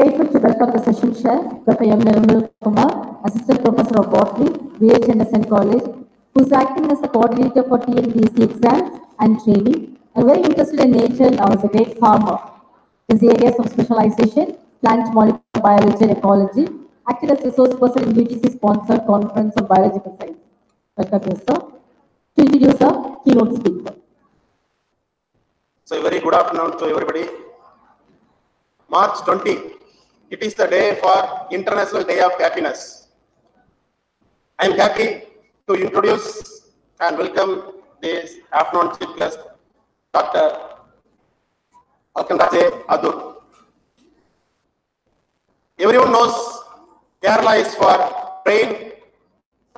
grateful to welcome the session chair, Dr. Nirmal Kumar, Assistant Professor of Botany, V.H.N.S.N. College, who is acting as the coordinator for TNBSC exams and training, and very interested in nature and as a great farmer. His areas of specialization, plant molecular biology and ecology, acted as resource person in U.T.C. sponsored conference on biological science. Welcome, sir. To introduce our keynote speaker. So, a very good afternoon to everybody. March 20, it is the day for International Day of Happiness. I am happy to introduce and welcome this afternoon chief guest, Dr. Opankate Adur. Everyone knows Kerala is for rain,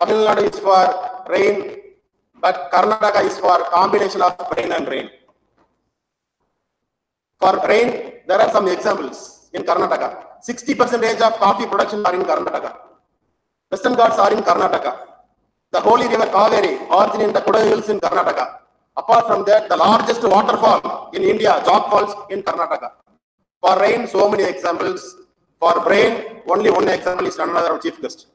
Tamil Nadu is for rain, but Karnataka is for combination of rain and rain. For rain, there are some examples in Karnataka. 60% of coffee production are in Karnataka. Western Ghats are in Karnataka. The holy river Kaveri, origin in the Kuda Hills in Karnataka. Apart from that, the largest waterfall in India, Jog Falls in Karnataka. For rain, so many examples. For rain, only one example is another chief guest.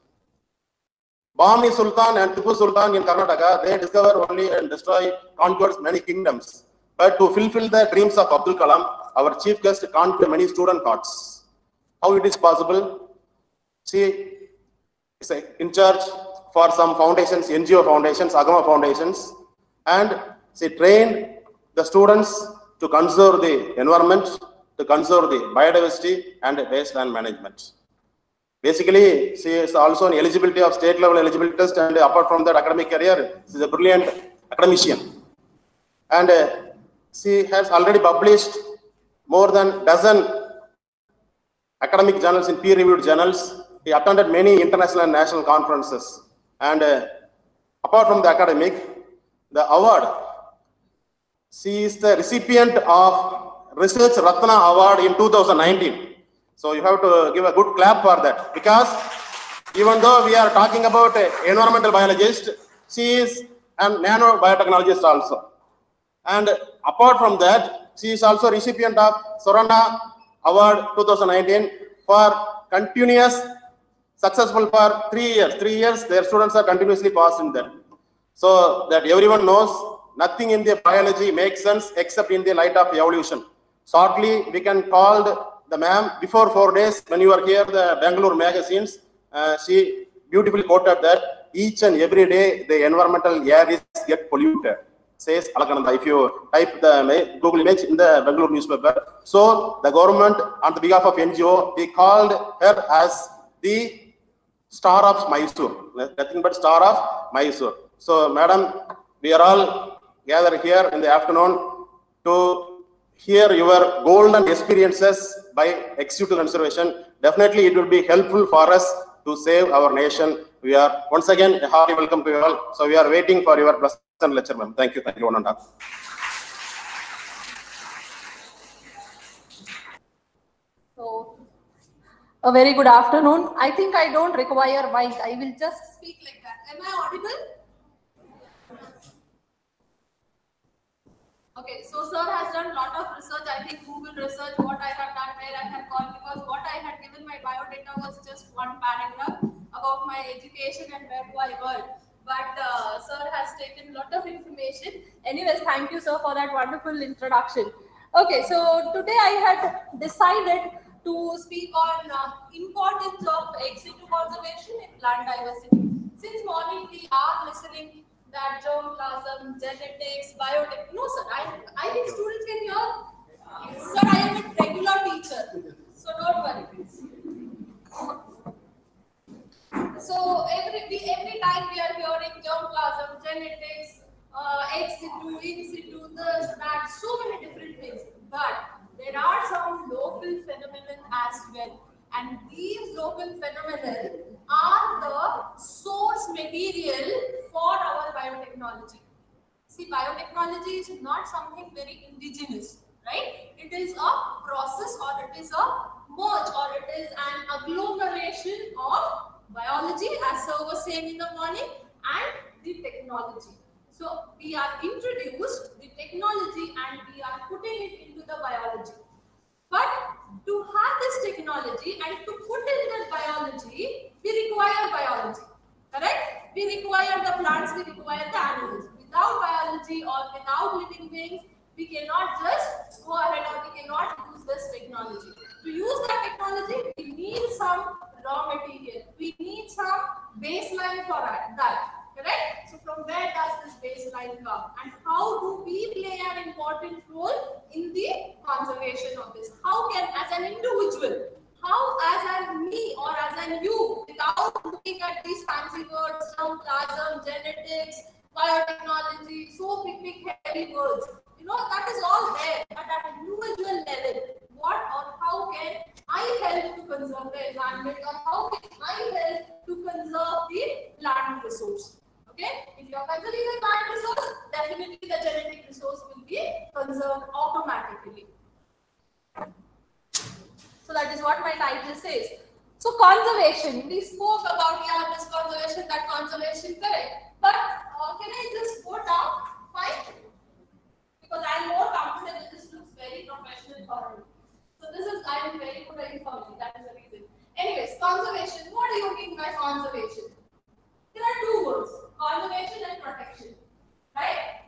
Bahmani Sultan and Tipu Sultan in Karnataka, they discover only and destroy, conquers many kingdoms. But to fulfill the dreams of Abdul Kalam, our chief guest conquered many student hearts. How it is possible? She is in charge for some foundations, NGO foundations, Agama foundations, and she trained the students to conserve the environment, to conserve the biodiversity and wasteland management. Basically, she is also an eligibility of state level eligibility test, and apart from that academic career, she is a brilliant academician. And she has already published more than a dozen academic journals in peer-reviewed journals. He attended many international and national conferences. And apart from the academic, the award, she is the recipient of Research Ratna Award in 2019. So you have to give a good clap for that, because even though we are talking about an environmental biologist, she is a nanobiotechnologist also. And apart from that, she is also recipient of Sorana Award 2019 for continuous successful for 3 years. 3 years, their students are continuously passing them. So that everyone knows, nothing in the biology makes sense except in the light of evolution. Shortly, we can call the ma'am. Before 4 days, when you were here, the Bangalore magazines, she beautifully quoted that each and every day the environmental air is get polluted. Says Alakananda, if you type the Google image in the Bangalore newspaper. So the government, on the behalf of NGO, they called her as the star of Mysore, nothing but star of Mysore. So madam, we are all gathered here in the afternoon to hear your golden experiences by executive conservation. Definitely it will be helpful for us to save our nation. We are once again a hearty welcome to you all. So we are waiting for your blessing. Lecture, ma'am. Thank you, one and a half. So, a very good afternoon. I think I don't require mic. I will just speak like that. Am I audible? Okay. So, sir has done a lot of research. I think Google research, what I have done, where I have gone, because what I had given my bio data was just one paragraph about my education and where do I work. But sir has taken a lot of information. Anyways, thank you, sir, for that wonderful introduction. Okay, so today I had decided to speak on importance of ex situ conservation in plant diversity. Since morning we are listening that germplasm, genetics, biotech. No, sir, I think students can hear. Sir, I am a regular teacher, so don't worry. So every time we are hearing germplasm, genetics, ex situ, in situ, this, that, so many different things. But there are some local phenomena as well, and these local phenomena are the source material for our biotechnology. See, biotechnology is not something very indigenous, right? It is a process, or it is a merge, or it is an agglomeration of biology, as sir was saying in the morning, and the technology. So we are introduced the technology and we are putting it into the biology. But to have this technology and to put in that biology, we require biology. Correct? We require the plants, we require the animals. Without biology or without living beings, we cannot just go ahead or we cannot use this technology. To use that technology, we need some raw material. We need some baseline for that. Correct? So from where does this baseline come, and how do we play an important role in the conservation of this? How can, as an individual, how as an me or as an you, without looking at these fancy words, germplasm, genetics, biotechnology, so big heavy words, you know, that is all there, but at an individual level, what or how can I help to conserve the environment, or how can I help to conserve the land resource? Okay, if you are conserving the land resource, definitely the genetic resource will be conserved automatically. So that is what my title says. So conservation, we spoke about this conservation, that conservation, correct? But can I just go down? Fine, because I am more comfortable. This looks very professional for me. So this is, I am very good at informing. That is the reason. Anyways, conservation. What do you mean by conservation? There are two words: conservation and protection. Right?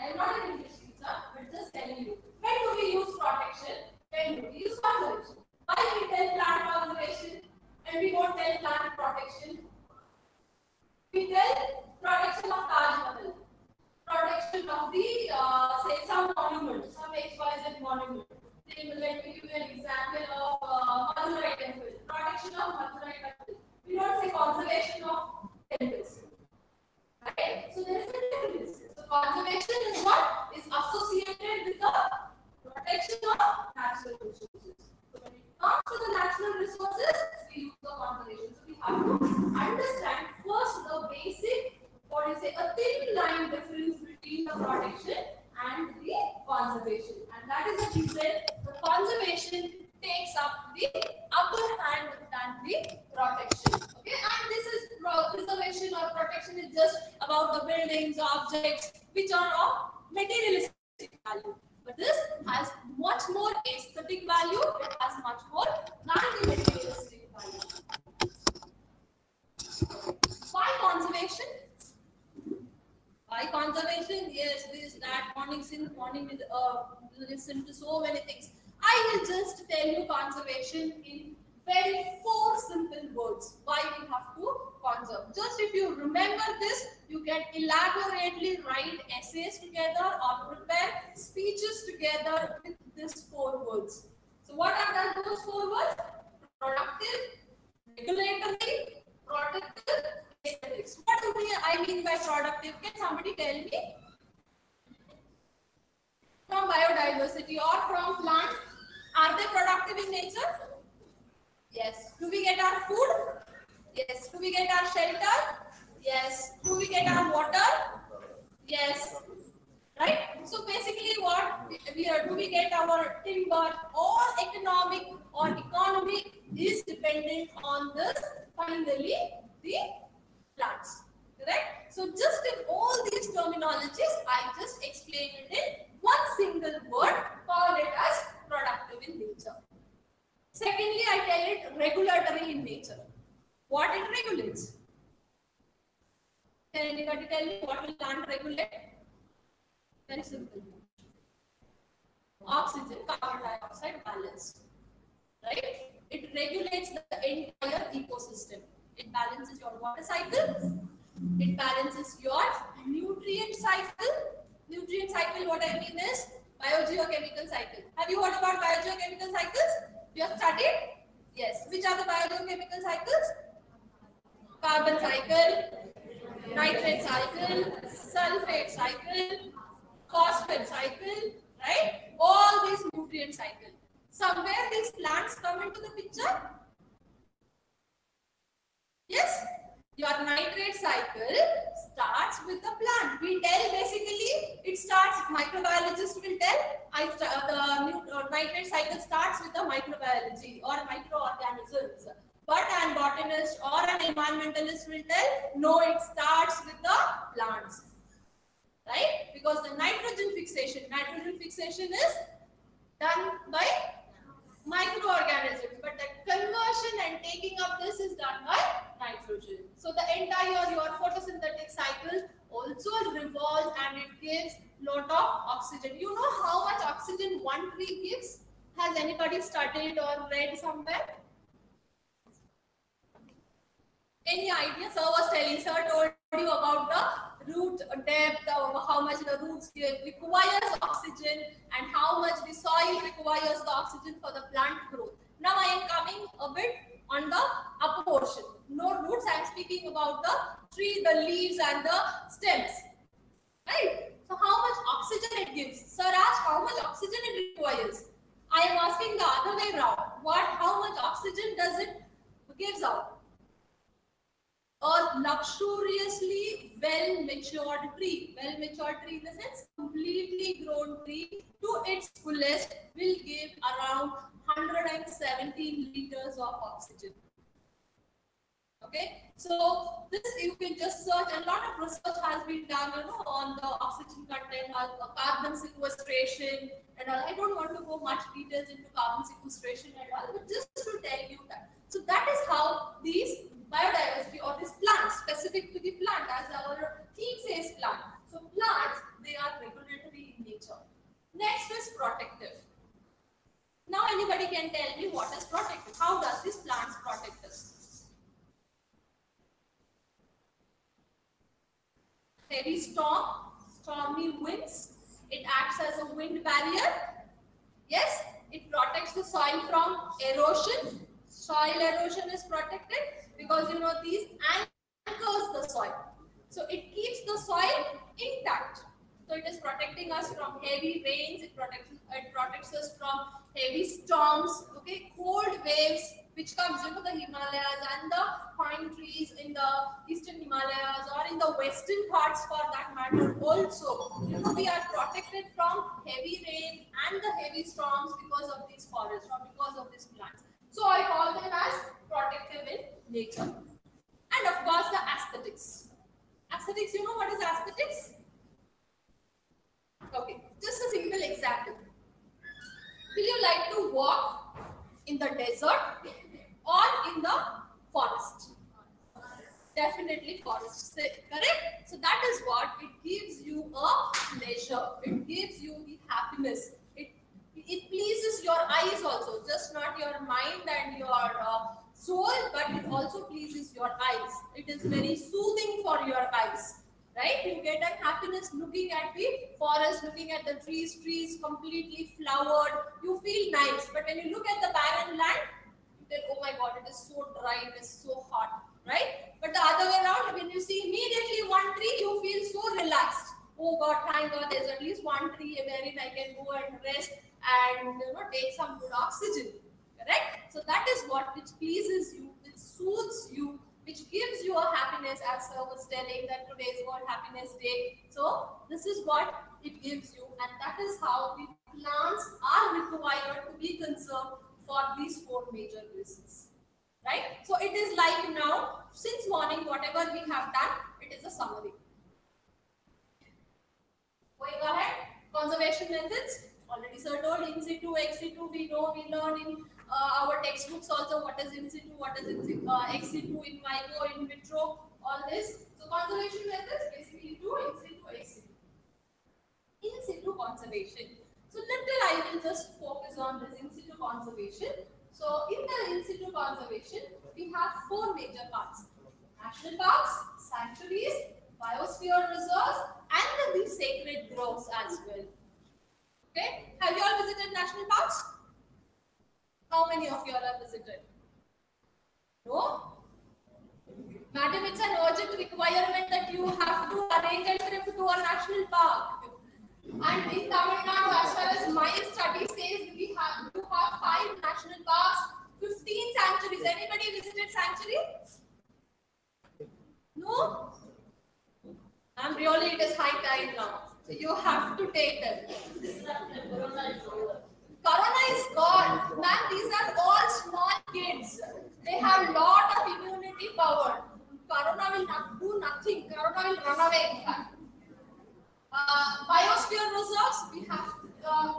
I am not an English teacher, but just telling you. When do we use protection? When do we use conservation? Why we tell plant conservation and we won't tell plant protection? We tell protection of Taj Mahal, protection of the say some monument, some XYZ monument. They will let me give you an example of Madurai temple, protection of Madurai temple. We don't say conservation of temples, right? So there is a difference. So conservation is what is associated with the protection of natural resources. So when it comes to the natural resources, we use the conservation. So we have to understand first the basic, or you say a thin line difference between the protection and the conservation, and that is the reason the conservation takes up the upper hand than the protection. Okay, and this is preservation or protection is just about the buildings, objects which are of materialistic value. But this has much more aesthetic value, it has much more non-materialistic value. Why conservation? Why conservation? Yes, this, that, morning with listen to so many things. I will just tell you conservation in very four simple words. Why we have to conserve? Just if you remember this, you can elaborately write essays together or prepare speeches together with these four words. So what are those four words? Productive, regulatory, protective, aesthetics. What do I mean by productive? Can somebody tell me? From biodiversity or from plants, are they productive in nature? Yes. Do we get our food? Yes. Do we get our shelter? Yes. Do we get our water? Yes. Right. So basically, what we are, do we get our timber? All economic or economy is dependent on this. Finally, the plants. Correct. So just in all these terminologies, I just explained it in one single word. Call it as productive in nature. Secondly, I tell it regulatory in nature. What it regulates? Can anybody tell me what will plant regulate? Very simple. Oxygen, carbon dioxide balance. Right? It regulates the entire ecosystem. It balances your water cycle. It balances your nutrient cycle. Nutrient cycle, what I mean is biogeochemical cycle. Have you heard about biogeochemical cycles? You have studied? Yes. Which are the biogeochemical cycles? Carbon cycle, nitrate cycle, sulfate cycle, phosphate cycle, right? All these nutrient cycle. Somewhere these plants come into the picture. Yes. Your nitrate cycle starts with the plant. We tell basically it starts. Microbiologists will tell the nitrate cycle starts with the microbiology or microorganisms. But an botanist or an environmentalist will tell no, it starts with the plants, right? Because the nitrogen fixation is done by microorganisms, but the conversion and taking of this is done by nitrogen. So the entire your photosynthetic cycle also revolves and it gives lot of oxygen. You know how much oxygen one tree gives? Has anybody studied or read somewhere? Any idea? Sir was telling, sir told you about the root depth, how much the roots requires oxygen and how much the soil requires the oxygen for the plant growth. Now I am coming a bit on the upper portion. No roots. I am speaking about the tree, the leaves and the stems. Right. So how much oxygen it gives? Sir asked how much oxygen it requires. I am asking the other way round. What? How much oxygen does it gives out? A luxuriously well matured tree, well matured tree in the sense completely grown tree to its fullest will give around 117 liters of oxygen. Okay, so this you can just search. A lot of research has been done, you know, on the oxygen content, carbon sequestration and all. I don't want to go much details into carbon sequestration and all, but just to tell you that. So that is how these biodiversity or this plant, specific to the plant, as our theme says plant. So plants, they are regulatory in nature. Next is protective. Now anybody can tell me what is protective? How does this plants protect us? Heavy storm, stormy winds, it acts as a wind barrier. Yes, it protects the soil from erosion. Soil erosion is protected because you know these anchors the soil, so it keeps the soil intact. So it is protecting us from heavy rains. It protects us from heavy storms. Okay, cold waves which comes into the Himalayas and the pine trees in the eastern Himalayas or in the western parts for that matter. Also, you know we are protected from heavy rain and the heavy storms because of these forests or because of these plants. So I call them as protective in nature. And of course the aesthetics. Aesthetics, you know what is aesthetics? Okay, just a simple example. Will you like to walk in the desert or in the forest? Definitely forest, correct? So that is what it gives you a pleasure. It gives you the happiness. It pleases your eyes also, just not your mind and your soul, but it also pleases your eyes. It is very soothing for your eyes, right? You get a happiness looking at the forest, looking at the trees completely flowered. You feel nice, but when you look at the barren land, you tell, oh my God, it is so dry, it is so hot, right? But the other way around, when you see immediately one tree, you feel so relaxed. Oh God, thank God, there's at least one tree wherein I can go and rest and you know take some good oxygen, correct? So that is what which pleases you, which soothes you, which gives you a happiness. As Sir was telling that today is World Happiness Day, so this is what it gives you, and that is how the plants are required to be conserved for these four major reasons, right? So it is like now, since morning, whatever we have done, it is a summary. Going ahead, conservation methods. Already sir told in situ, ex situ, we know, we learn in our textbooks also what is in situ, what is ex situ, in vivo, in vitro, all this. So conservation methods basically do in situ, ex situ. In situ conservation. So little I will just focus on this in situ conservation. So in the in situ conservation, we have four major parts: national parks, sanctuaries, biosphere reserves, and the sacred groves as well. Okay, have you all visited national parks? How many of you all have visited? No? Madam, it's an urgent requirement that you have to arrange a trip to a national park. And in Tamil Nadu, as far as my study says, we have to have 5 national parks, 15 sanctuaries. Anybody visited sanctuary? No? And really, it is high time now. So you have to take them. Corona is gone. Ma'am, these are all small kids. They have lot of immunity power. Corona will not do nothing. Corona will run away. Biosphere reserves, we have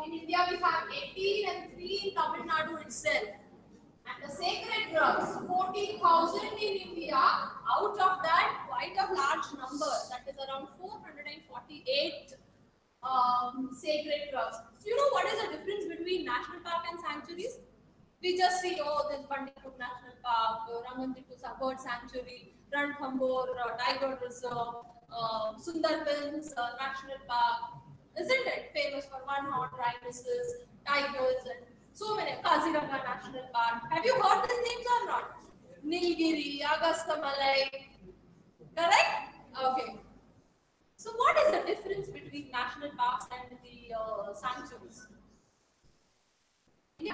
in India we have 18 and 3 in Tamil Nadu itself. And the sacred groves, 14,000 in India. Out of that, quite a large number, that is around 448 sacred groves. So you know what is the difference between national park and sanctuaries? We just see, oh, this Bandipur National Park, Ranganathittu Bird Sanctuary, Ranthambore Tiger Reserve, Sundarbans National Park, isn't it famous for one-horned rhinoceros, tigers, and so many. Kaziranga National Park. Have you heard these names or not? Nilgiri, Agasthamalai, correct? Okay. So, what is the difference between national parks and the sanctuaries? Yeah.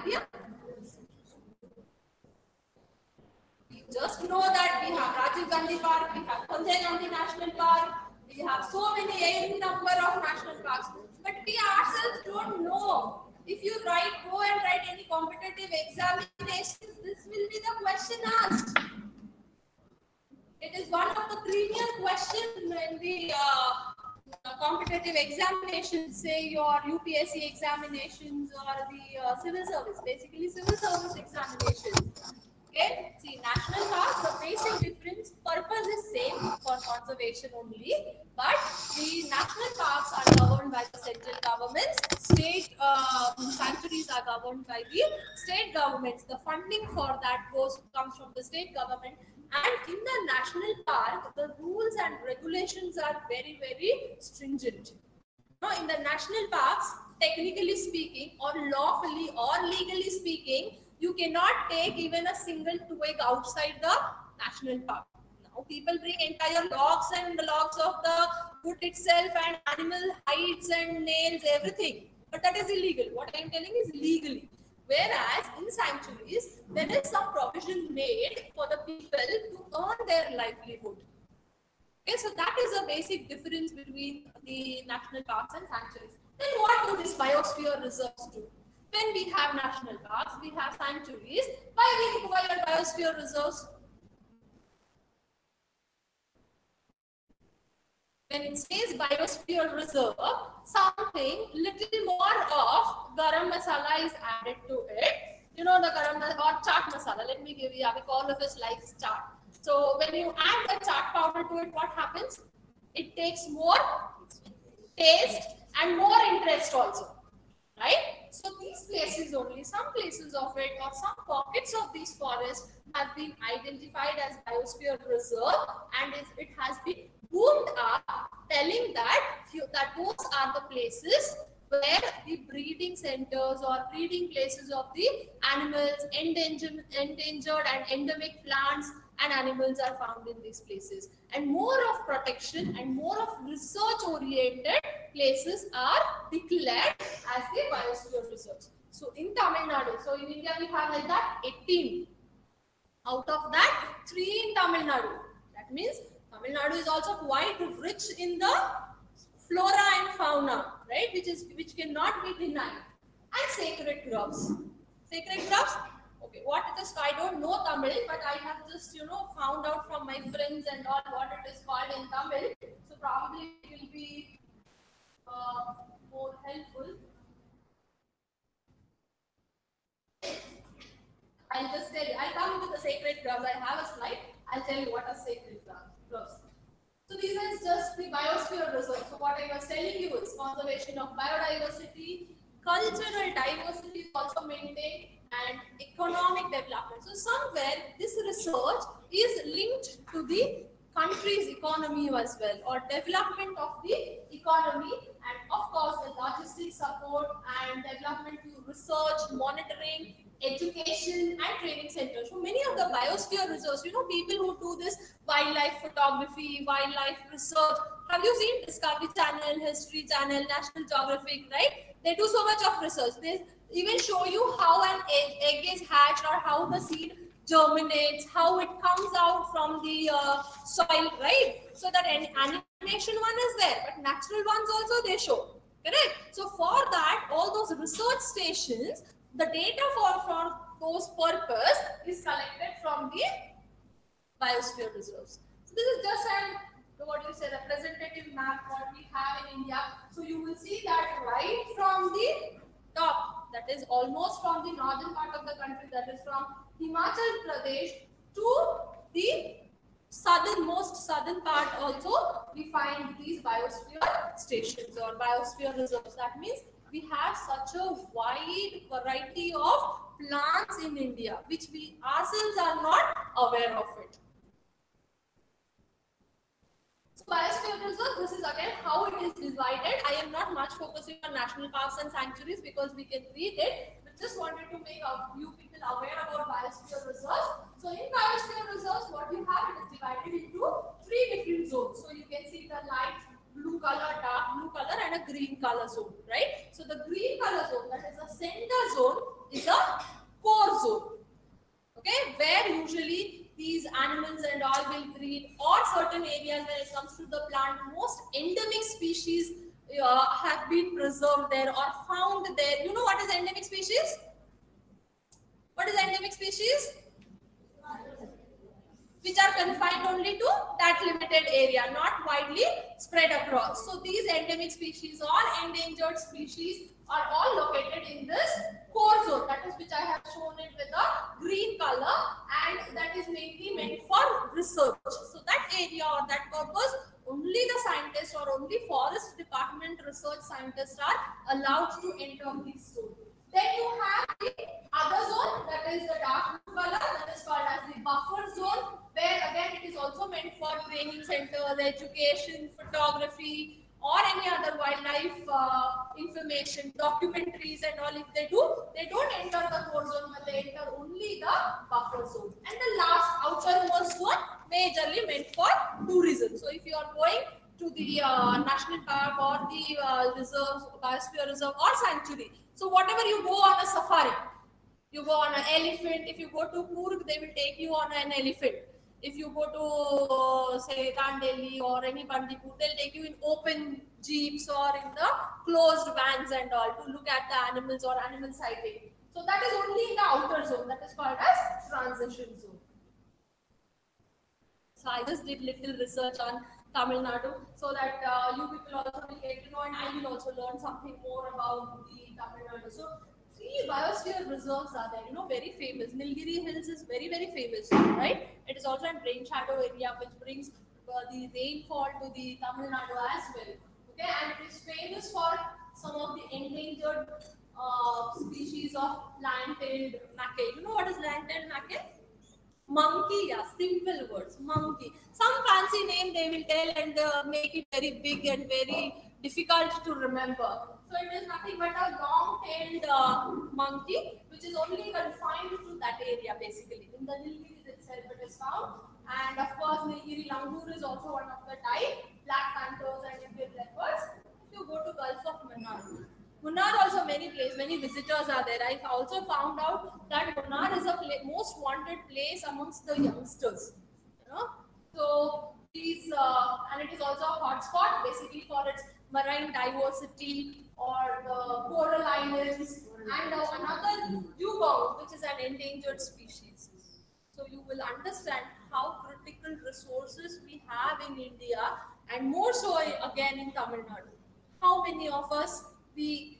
You just know that we have Rajiv Gandhi Park, we have Sanjay Gandhi National Park, we have so many number of national parks, but we ourselves don't know. If you go and write any competitive examinations, this will be the question asked. It is one of the premier questions when the competitive examinations, say your UPSC examinations or the civil service, basically civil service examinations. Okay, see, national parks, the basic difference, purpose is same for conservation only, but the national parks are governed by the central governments, state sanctuaries are governed by the state governments. The funding for that comes from the state government, and in the national park, the rules and regulations are very, very stringent. Now, in the national parks, technically speaking, or lawfully or legally speaking, you cannot take even a single twig outside the national park. Now people bring entire logs and the logs of the wood itself and animal hides and nails, everything. But that is illegal. What I am telling is legally. Whereas in sanctuaries, there is some provision made for the people to earn their livelihood. Okay, so that is a basic difference between the national parks and sanctuaries. Then what do these biosphere reserves do? When we have national parks, we have sanctuaries. Why we require biosphere reserves? When it says biosphere reserve, something little more of garam masala is added to it. You know, the garam or chaat masala. Let me give you, all of us like chaat. So when you add the chaat powder to it, what happens? It takes more taste and more interest also. Right? So these places only, some places of it or some pockets of these forests have been identified as biosphere reserve, and it has been boomed up, telling that those are the places where the breeding centers or breeding places of the animals, endangered and endemic plants and animals are found in these places. And more of protection and more of research-oriented places are declared as the biosphere reserves. So in Tamil Nadu, so in India we have like that 18. Out of that, 3 in Tamil Nadu. That means Tamil Nadu is also quite rich in the flora and fauna, right? Which cannot be denied. And sacred groves. Sacred groves. Okay, what it is, I don't know Tamil, but I have just, found out from my friends and all what it is called in Tamil. So probably it will be more helpful. I'll just tell you. I'll come into the sacred groves. I have a slide. I'll tell you what are sacred groves. So these are just the biosphere reserves. So what I was telling you is conservation of biodiversity, cultural diversity is also maintained, and economic development. So somewhere this research is linked to the country's economy as well, or development of the economy, and of course the logistic support and development to research, monitoring, education and training centers. So many of the biosphere reserves, people who do this wildlife photography, wildlife research, have you seen Discovery Channel, History Channel, National Geographic, right? They do so much of research. They even show you how an egg is hatched or how the seed germinates, how it comes out from the soil, right? So that an animation one is there, but natural ones also they show, correct? So for that, all those research stations, the data for those purpose is collected from the biosphere reserves. So this is just an the what you say representative map what we have in India. So you will see that right from the top, that is almost from the northern part of the country, that is from Himachal Pradesh to the southern part, also we find these biosphere stations or biosphere reserves. That means we have such a wide variety of plants in India which we ourselves are not aware of it. So biosphere reserve, this is again how it is divided. I am not much focusing on national parks and sanctuaries because we can read it. We just wanted to make you people aware about biosphere reserves. So in biosphere reserves, what you have, it is divided into three different zones. So you can see the light blue color, dark blue color, and a green color zone, right? So the green color zone, that is a center zone, is a core zone, okay, where usually these animals and all will breed, or certain areas when it comes to the plant, most endemic species have been preserved there or found there. You know what is endemic species? What is endemic species? Which are confined only to that limited area, not widely spread across. So these endemic species or endangered species are all located in this core zone, that is which I have shown it with a green color, and that is mainly meant for research. So that area or that purpose, only the scientists or only forest department research scientists are allowed to enter this zone. Then you have the other zone, that is the dark blue color, that is called as the buffer zone, where again it is also meant for training centers, education, photography, or any other wildlife information, documentaries and all. If they don't enter the core zone, but they enter only the buffer zone. And the last outermost zone, majorly meant for tourism. So if you are going to the national park or the reserve, biosphere reserve or sanctuary, so whatever, you go on a safari, you go on an elephant. If you go to Coorg, they will take you on an elephant. If you go to say Kandeli or any Bandipur, they'll take you in open jeeps or in the closed vans and all to look at the animals or animal sighting. So that is only in the outer zone, that is called as transition zone. So I just did little research on Tamil Nadu so that you people also will get to know, and I will also learn something more about the Tamil Nadu. So three biosphere reserves are there, you know, very famous. Nilgiri Hills is very famous, right? It is also a rain shadow area which brings the rainfall to the Tamil Nadu as well. Okay, and it is famous for some of the endangered species of land-tailed macaque. You know what is land-tailed macaque? Monkey, yeah, simple words, monkey. Some fancy name they will tell and make it very big and very difficult to remember. So it is nothing but a long-tailed monkey, which is only confined to that area basically. In the Nilgiris itself it is found, and of course Nilgiri langur is also one of the type, black panthers and Indian leopards. If you go to Gulf of Munnar. Munnar also many visitors are there. I also found out that Munnar is a most wanted place amongst the youngsters. You know, so these and it is also a hotspot basically for its marine diversity or the coral islands and another dugong, which is an endangered species. So you will understand how critical resources we have in India, and more so again in Tamil Nadu. How many of us? We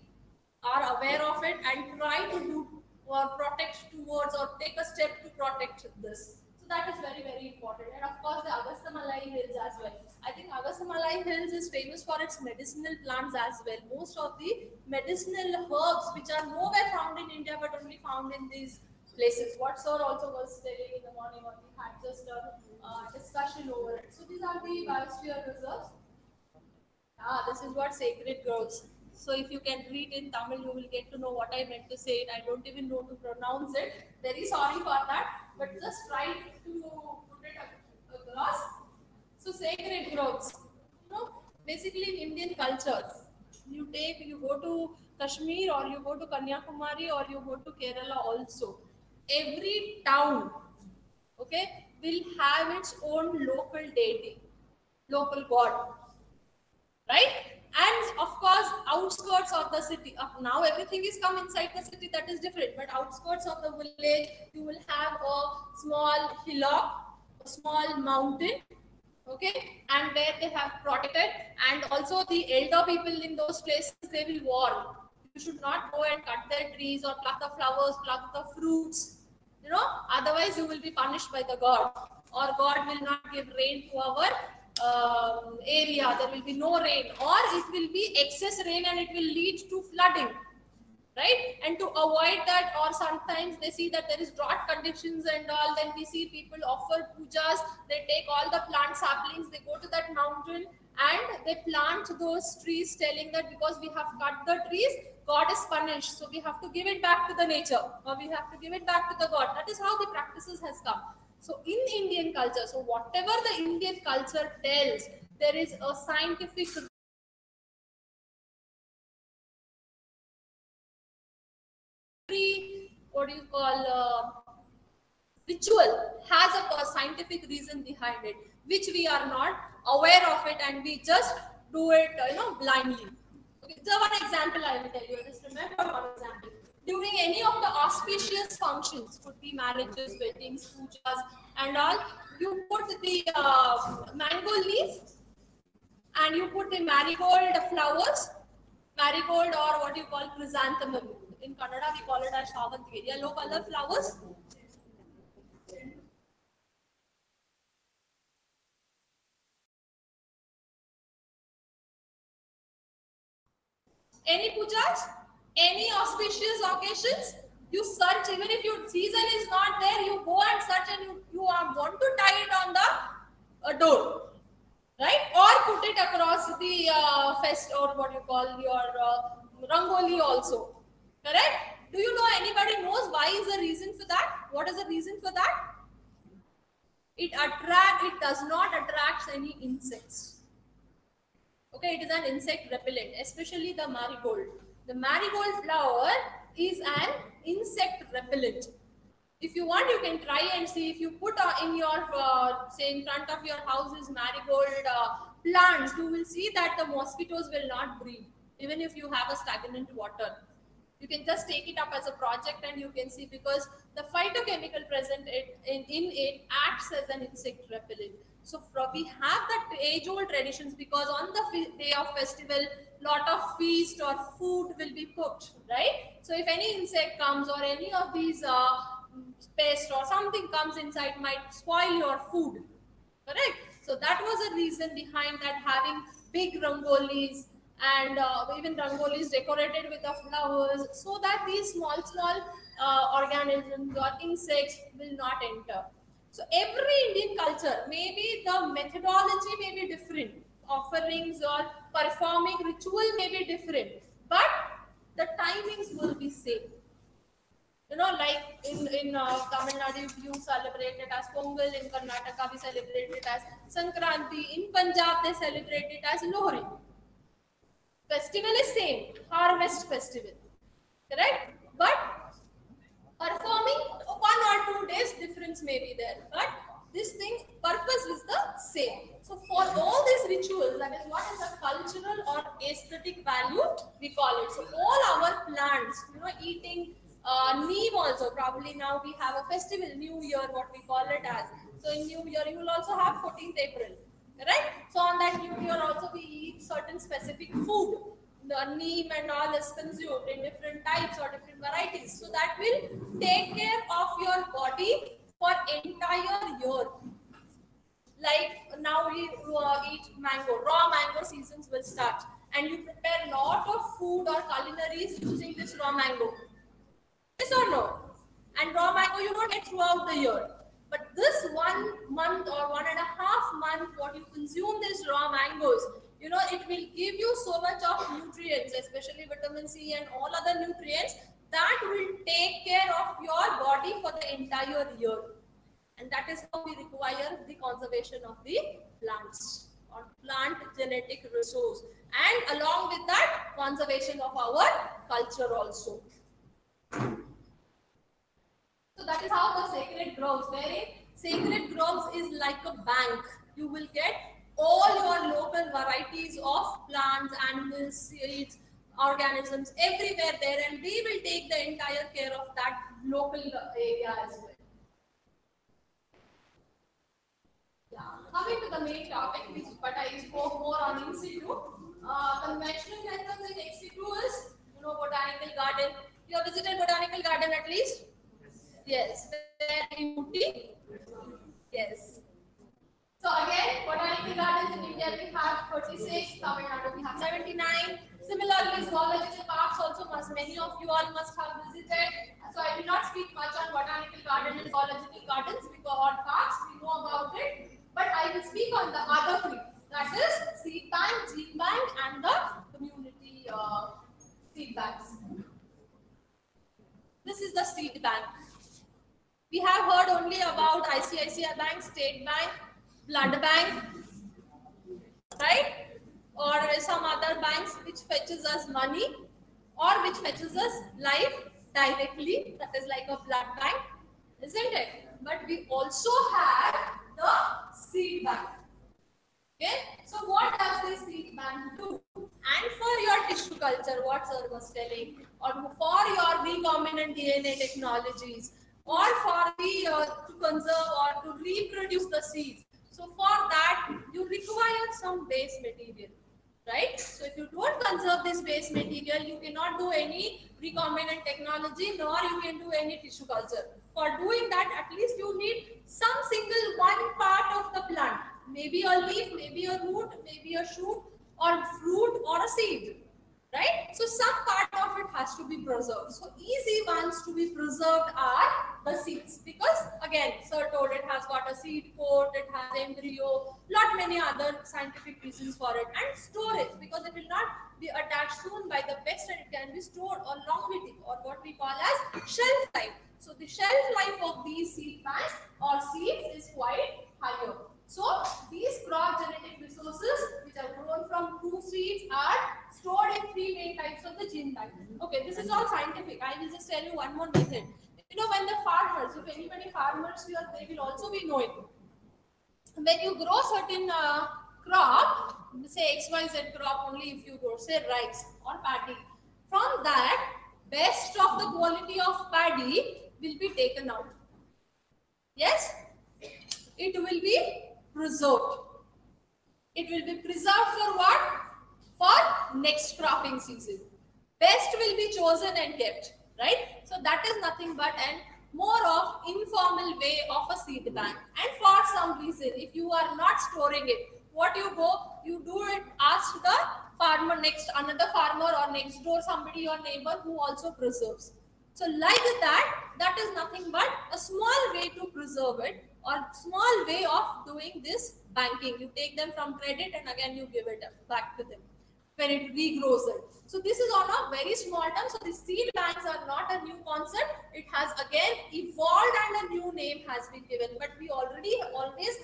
are aware of it and try to do or protect towards or take a step to protect this. So that is very important. And of course the Agasthamalai Hills as well. I think Agasthamalai Hills is famous for its medicinal plants as well. Most of the medicinal herbs which are nowhere found in India but only found in these places. What sir also was telling in the morning, or we had just a discussion over it. So these are the biosphere reserves. Ah, this is what sacred groves. So if you can read in Tamil, you will get to know what I meant to say. It I don't even know to pronounce it. Very sorry for that, but just try to put it across. So sacred groves. You know, basically in Indian cultures, you go to Kashmir or you go to Kanyakumari or you go to Kerala also. Every town, okay, will have its own local deity, local god, right? And of course outskirts of the city, now everything is come inside the city, that is different, but outskirts of the village you will have a small hillock, a small mountain, okay, and where they have protected, and also the elder people in those places, they will warn you should not go and cut their trees or pluck the flowers, pluck the fruits, you know, otherwise you will be punished by the god, or god will not give rain to our area, there will be no rain, or it will be excess rain and it will lead to flooding, right? And to avoid that, or sometimes they see that there is drought conditions and all, then we see people offer pujas, they take all the plant saplings, they go to that mountain and they plant those trees, telling that because we have cut the trees, god is punished, so we have to give it back to the nature, or we have to give it back to the god. That is how the practices has come. So in Indian culture, so whatever the Indian culture tells, there is a scientific ritual has a scientific reason behind it, which we are not aware of it, and we just do it, you know, blindly. Okay, so one example I will tell you. Just remember one example. During any of the auspicious functions, could be marriages, weddings, pujas, and all, you put the mango leaf, and you put the marigold flowers, marigold or what you call chrysanthemum. In Kannada, we call it as Shavanti. Yellow color flowers. Any pujas, any auspicious occasions, you search. Even if your season is not there, you go and search, and you want to tie it on the door, right? Or put it across the fest, or what you call your rangoli also. Correct? Do you know, anybody knows why is the reason for that? What is the reason for that? It does not attract any insects. Okay, it is an insect repellent, especially the marigold. The marigold flower is an insect repellent. If you want, you can try and see. If you put in your say in front of your house is marigold plants, you will see that the mosquitoes will not breed, even if you have a stagnant water. You can just take it up as a project, and you can see, because the phytochemical present in it acts as an insect repellent. So we have that age-old traditions, because on the day of festival, lot of feast or food will be cooked, right? So if any insect comes, or any of these pest or something comes inside, might spoil your food, correct? So that was a reason behind that, having big rangolis. And even rangolis decorated with the flowers, so that these small organisms or insects will not enter. So every Indian culture, maybe the methodology may be different, offerings or performing ritual may be different, but the timings will be same. You know, like in Tamil Nadu you celebrate it as Pongal, in Karnataka we celebrate it as Sankranti, in Punjab they celebrate it as Lohri. Festival is same, harvest festival, correct? But performing, 1 or 2 days difference may be there, but this thing purpose is the same. So for all these rituals, that is what is a cultural or aesthetic value we call it. So all our plants, you know, eating neem also, probably now we have a festival, New Year, what we call it as. So in New Year you will also have 14th April. Right, so on that New Year also we eat certain specific food. The neem and all is consumed in different types or different varieties. So that will take care of your body for entire year. Like now we eat mango. Raw mango seasons will start, and you prepare lot of food or culinaries using this raw mango. Yes or no? And raw mango you don't get throughout the year. But this 1 month or 1.5 month, what you consume these raw mangoes, you know, it will give you so much of nutrients, especially vitamin C and all other nutrients that will take care of your body for the entire year. And that is how we require the conservation of the plants or plant genetic resource, and along with that, conservation of our culture also. So that is how the sacred groves, very sacred groves is like a bank. You will get all your local varieties of plants, animals, seeds, organisms, everywhere there, and we will take the entire care of that local area as well. Yeah. Coming to the main topic, but I spoke more on in situ. Conventional methods in ex situ is, you know, botanical garden. You have visited botanical garden at least? Yes. Where in Uti? Yes. So again, botanical gardens in India we have 36, Tamil Nadu we have 79. Similarly, zoological parks also many of you all must have visited. So I will not speak much on botanical garden and zoological gardens because all parks we know about it. But I will speak on the other three. That is seed bank, gene bank, and the community seed banks. This is the seed bank. We have heard only about ICICI Bank, State Bank, Blood Bank, right? Or some other banks which fetches us money or which fetches us life directly. That is like a blood bank, isn't it? But we also have the seed bank. Okay. So what does this seed bank do? And for your tissue culture, what sir was telling, or for your recombinant DNA technologies, or for the to conserve or to reproduce the seeds. So for that you require some base material, right? So if you don't conserve this base material, you cannot do any recombinant technology, nor you can do any tissue culture. For doing that, at least you need some single one part of the plant, maybe a leaf, maybe a root, maybe a shoot or fruit or a seed, right? So some part of it has to be preserved. So easy ones to be preserved are the seeds, because again sir told it has got a seed coat, it has embryo, lot many other scientific reasons for it, and storage, because it will not be attached soon by the pest and it can be stored on longevity, or what we call as shelf life. So the shelf life of these seed banks or seeds is quite higher. So these crop genetic resources which are grown from two seeds are stored in three main types of the gene bank. Okay, this is all scientific. I will just tell you one more method. You know, when the farmers, if anybody farmers here, they will also be knowing. When you grow certain crop, say XYZ crop only, if you grow say rice or paddy, from that best of the quality of paddy will be taken out. Yes, it will be preserved. It will be preserved for what? For next cropping season. Best will be chosen and kept, right? So that is nothing but an more of informal way of a seed bank. And for some reason, if you are not storing it, what you go, you do it, ask the farmer next, another farmer or next door somebody, your neighbor who also preserves. So like that, that is nothing but a small way to preserve it, or small way of doing this banking. You take them from credit and again you give it back to them when it regrows it. So this is on a very small term. So the seed banks are not a new concept. It has again evolved and a new name has been given. But we always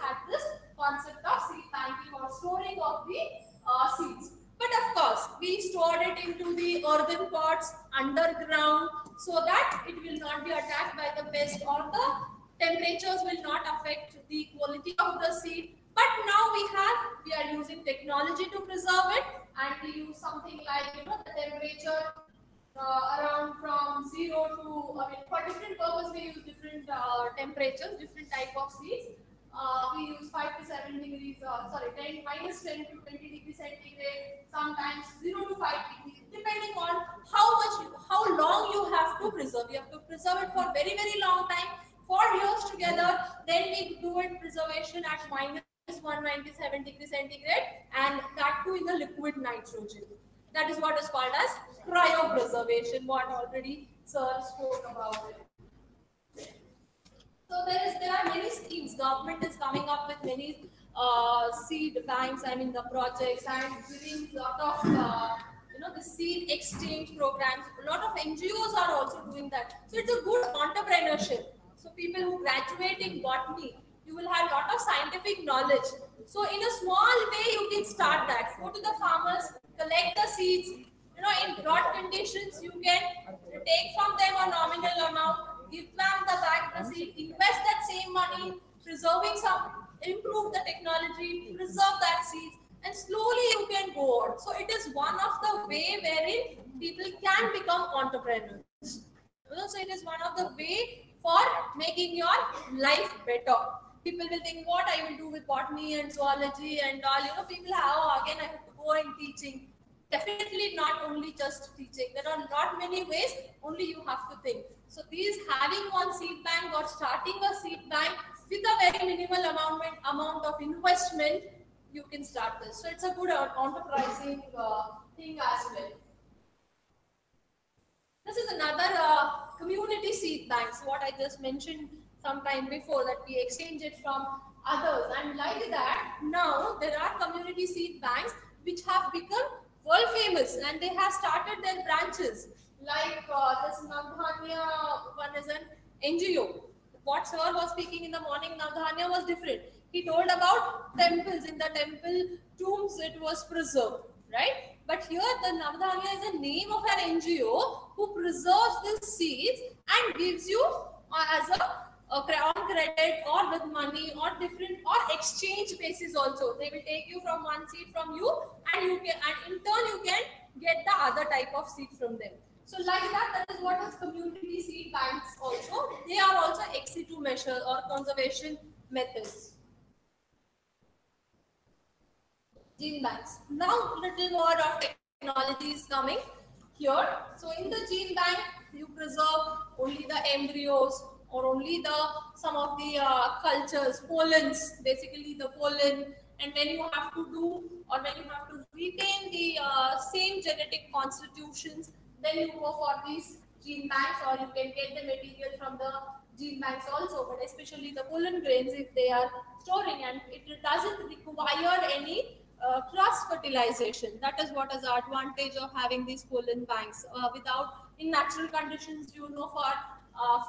had this concept of seed banking or storing of the seeds. But of course, we stored it into the earthen pots underground so that it will not be attacked by the pest, or the temperatures will not affect the quality of the seed. But now we are using technology to preserve it, and we use something like, you know, the temperature around from 0 to, I mean, for different purposes we use different temperatures, different type of seeds. We use 5 to 7 degrees, sorry, -10 to -20 degrees centigrade, sometimes 0 to 5 degrees, depending on how long you have to preserve. You have to preserve it for very, very long time, for years together. Then we do it preservation at -197 degrees centigrade, and that too in the liquid nitrogen. That is what is called as cryopreservation, what already sir spoke about it. So there are many schemes. Government is coming up with many seed banks, I mean the projects, and giving lot of you know, the seed exchange programs. A lot of NGOs are also doing that. So it's a good entrepreneurship. So people who graduate in botany, you will have lot of scientific knowledge. So in a small way, you can start that. Go to the farmers, collect the seeds. You know, in drought conditions, you can take from them a nominal amount, give them the seed, invest that same money, preserving some, improve the technology, preserve that seeds, and slowly you can go on. So it is one of the way wherein people can become entrepreneurs. So it is one of the way for making your life better. people will think what I will do with botany and zoology and all, you know, people, how again I have to go in teaching. Definitely not only just teaching, there are not many ways, only you have to think. So these having one seed bank or starting a seed bank with a very minimal amount of investment, you can start this. So it's a good enterprising thing as well. This is another community seed banks, what I just mentioned some time before, that we exchange it from others, and like that now there are community seed banks which have become world famous and they have started their branches, like this Navdanya one is an NGO. What sir was speaking in the morning, Navdanya was different. He told about temples. In the temple tombs it was preserved, right? But here the Navdanya is the name of an NGO who preserves the seeds and gives you as a on credit or with money or different or exchange basis also. They will take you from one seed from you, and you can, and in turn you can get the other type of seed from them. So like that is what is community seed banks also. They are also ex situ measure or conservation methods. Gene banks. Now little more of technology is coming here. So in the gene bank you preserve only the embryos or only the some of the cultures, pollens, basically the pollen, and when you have to do or when you have to retain the same genetic constitutions, then you go for these gene banks, or you can get the material from the gene banks also, but especially the pollen grains if they are storing, and it doesn't require any cross fertilization. That is what is the advantage of having these pollen banks. Without in natural conditions, you know, for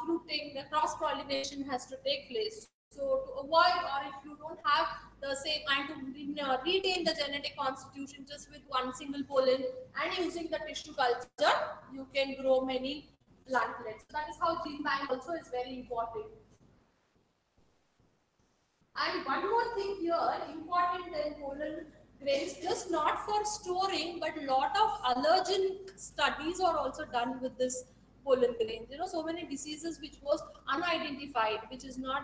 fruiting, the cross pollination has to take place. So to avoid, or if you don't have the same, and to retain the genetic constitution just with one single pollen and using the tissue culture, you can grow many plantlets. So that is how gene bank also is very important. And one more thing here, important than pollen grains, just not for storing, but lot of allergen studies are also done with this pollen grains. You know, so many diseases which was unidentified, which is not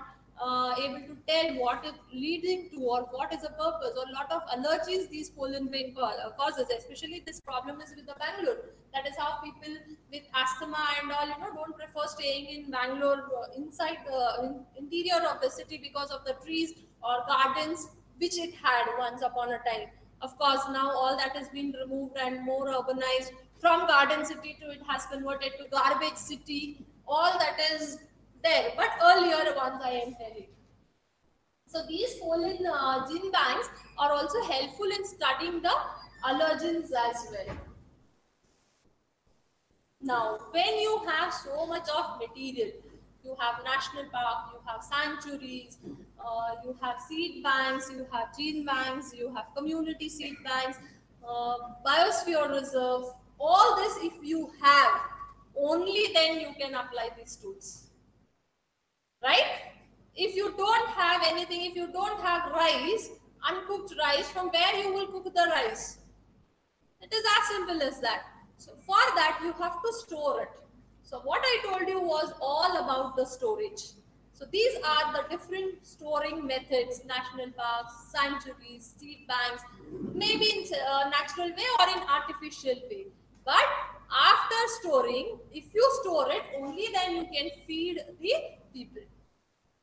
able to tell what is leading to or what is the purpose, or lot of allergies these pollen grain causes. Especially this problem is with the Bangalore. That is how people with asthma and all, you know, don't prefer staying in Bangalore inside the interior of the city because of the trees or gardens which it had once upon a time. Of course, now all that has been removed and more urbanized. From garden city to it has converted to garbage city. All that is there, but earlier ones I am telling. So these pollen gene banks are also helpful in studying the allergens as well. Now, when you have so much of material, you have national park, you have sanctuaries, you have seed banks, you have gene banks, you have community seed banks, biosphere reserves. All this, if you have, only then you can apply these tools. Right? If you don't have anything, if you don't have rice, uncooked rice, from where you will cook the rice? It is as simple as that. So for that you have to store it. So what I told you was all about the storage. So these are the different storing methods: national parks, sanctuaries, seed banks, maybe in natural way or in artificial way. But after storing, if you store it, only then you can feed the people.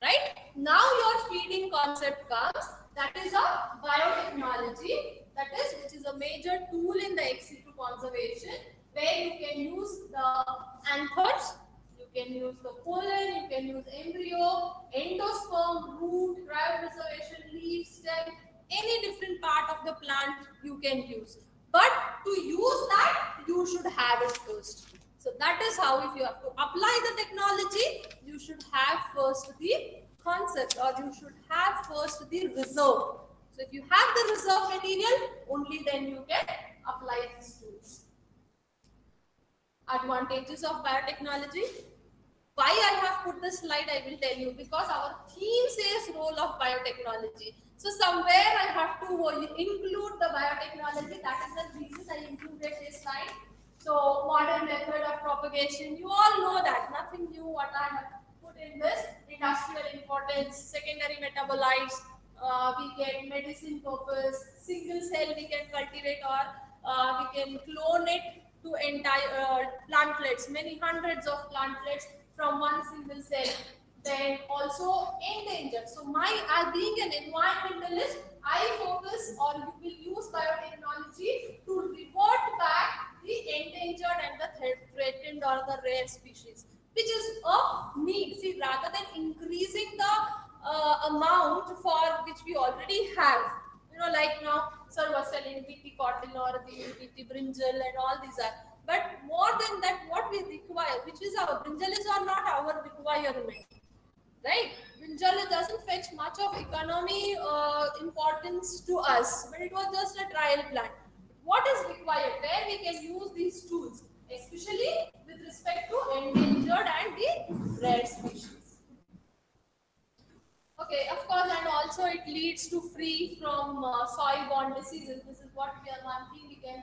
Right? Now your feeding concept comes. That is a biotechnology. That is, which is a major tool in the ex situ conservation, where you can use the anthers, you can use the pollen, you can use embryo, endosperm, root, cryopreservation, leaf, stem, any different part of the plant you can use. But to use that, you should have it first. So that is how, if you have to apply the technology, you should have first the concept, or you should have first the reserve. So if you have the reserve material, only then you can apply these tools. Advantages of biotechnology. Why I have put this slide, I will tell you, because our theme says role of biotechnology. So somewhere I have to include the biotechnology. That is the reason I included this slide. So modern method of propagation, you all know that, nothing new what I have put in this industrial importance, secondary metabolites, we get medicine purpose, single cell we can cultivate or we can clone it to entire plantlets, many hundreds of plantlets from one single cell. Then also endangered. So being an environmentalist, I focus or will use biotechnology to revert back the endangered and the threatened or the rare species, which is a need. See, rather than increasing the amount for which we already have, you know, like now, sir was selling BT cotton or the BT brinjal and all these are. But more than that, what we require, which is our brinjal is or not our requirement. Right, brinjal doesn't fetch much of economy importance to us, but it was just a trial plant. What is required? Where we can use these tools, especially with respect to endangered and the rare species. Okay, of course, and also it leads to free from soil-borne diseases. This is what we are wanting. We can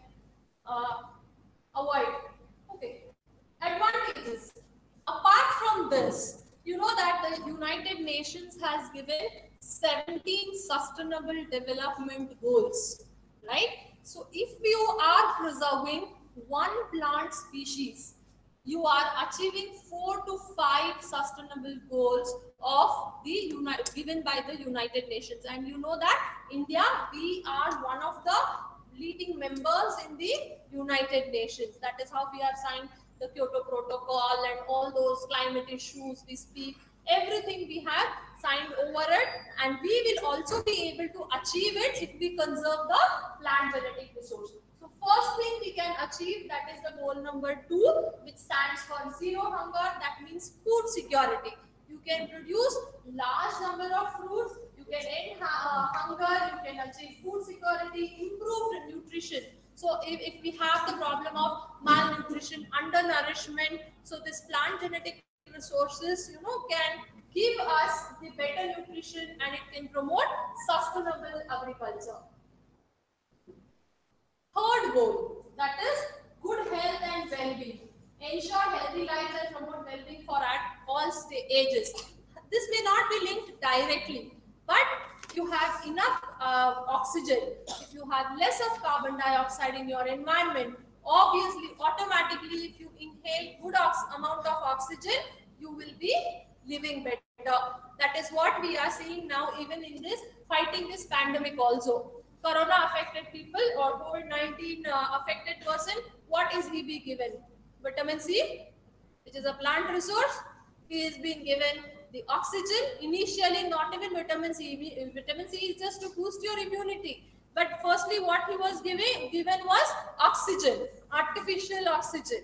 avoid. Okay, advantages. Apart from this, you know that the United Nations has given 17 Sustainable Development Goals, right? So if you are preserving one plant species, you are achieving 4 to 5 sustainable goals of the given by the United Nations. And you know that India, we are one of the leading members in the United Nations. That is how we are signed the Kyoto Protocol and all those climate issues we speak, everything we have signed over it, and we will also be able to achieve it if we conserve the plant genetic resource. So first thing we can achieve, that is the goal number 2, which stands for zero hunger. That means food security. You can produce large number of fruits, you can end hunger, you can achieve food security, improved nutrition. So if we have the problem of malnutrition, undernourishment, so this plant genetic resources, you know, can give us the better nutrition and it can promote sustainable agriculture. Third goal, that is good health and well-being. Ensure healthy lives and promote well-being for at all ages. This may not be linked directly, but you have enough oxygen, if you have less of carbon dioxide in your environment, obviously automatically if you inhale good amount of oxygen, you will be living better. That is what we are seeing now, even in this fighting this pandemic also. Corona affected people or COVID-19 affected person, what is he being given? Vitamin C, which is a plant resource, he is being given the oxygen, initially not even vitamin C. Vitamin C is just to boost your immunity. But firstly, what he was given was oxygen, artificial oxygen,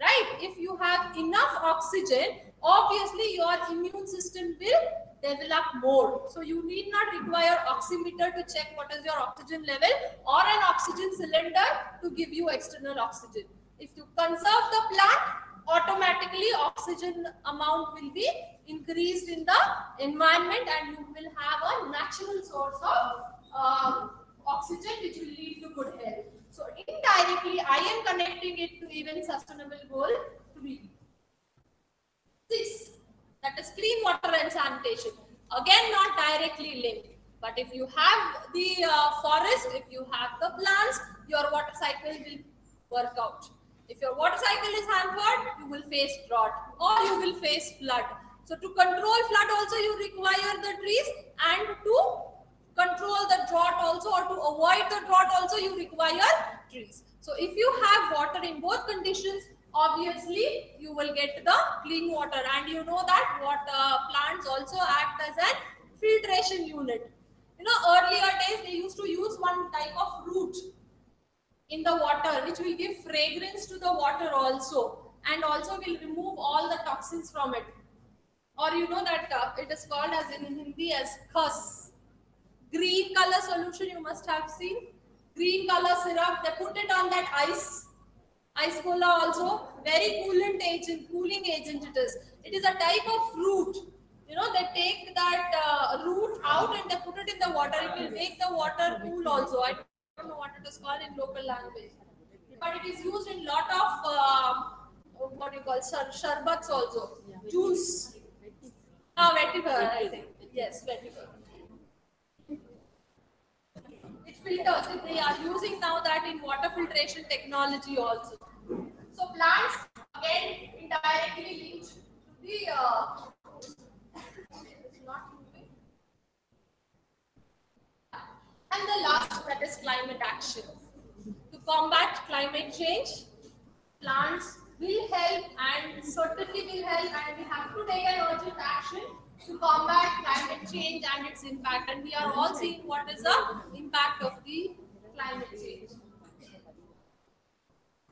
right? If you have enough oxygen, obviously your immune system will develop more. So you need not require oximeter to check what is your oxygen level or an oxygen cylinder to give you external oxygen. If you conserve the plant, automatically oxygen amount will be increased in the environment and you will have a natural source of oxygen which will lead to good health. So indirectly I am connecting it to even sustainable goal 3. 6, that is clean water and sanitation. Again, not directly linked. But if you have the forest, if you have the plants, your water cycle will work out. If your water cycle is hampered, you will face drought or you will face flood. So to control flood also you require the trees, and to control the drought also or to avoid the drought also you require trees. So if you have water in both conditions, obviously you will get the clean water, and you know that water plants also act as an filtration unit. You know, earlier days they used to use one type of root in the water which will give fragrance to the water also, and also will remove all the toxins from it. Or you know that it is called as in Hindi as khas. Green color solution you must have seen. Green color syrup, they put it on that ice. Ice cola also, very coolant agent, cooling agent it is. It is a type of root. You know, they take that root out and they put it in the water. It will make the water cool also. I don't know what it is called in local language. But it is used in lot of, what do you call, sharbats also. Juice. Vetiver, I think. Yes, Vetiver. It filters. They are using now that in water filtration technology also. So plants again indirectly linked to the. It's not moving. And the last that is climate action. To combat climate change, plants will help and certainly will help, and we have to take an urgent action to combat climate change and its impact. And we are all seeing what is the impact of the climate change.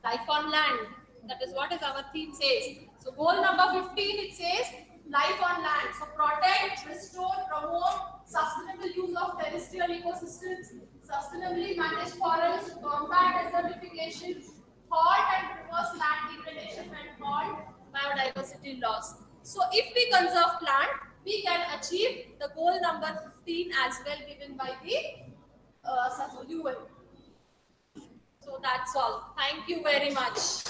Life on land, that is what is our theme says. So goal number 15, it says life on land. So protect, restore, promote sustainable use of terrestrial ecosystems, sustainably manage forests, combat desertification, halt and reverse land degradation, and halt biodiversity loss. So if we conserve plant, we can achieve the goal number 15 as well, given by the UN. So that's all. Thank you very much.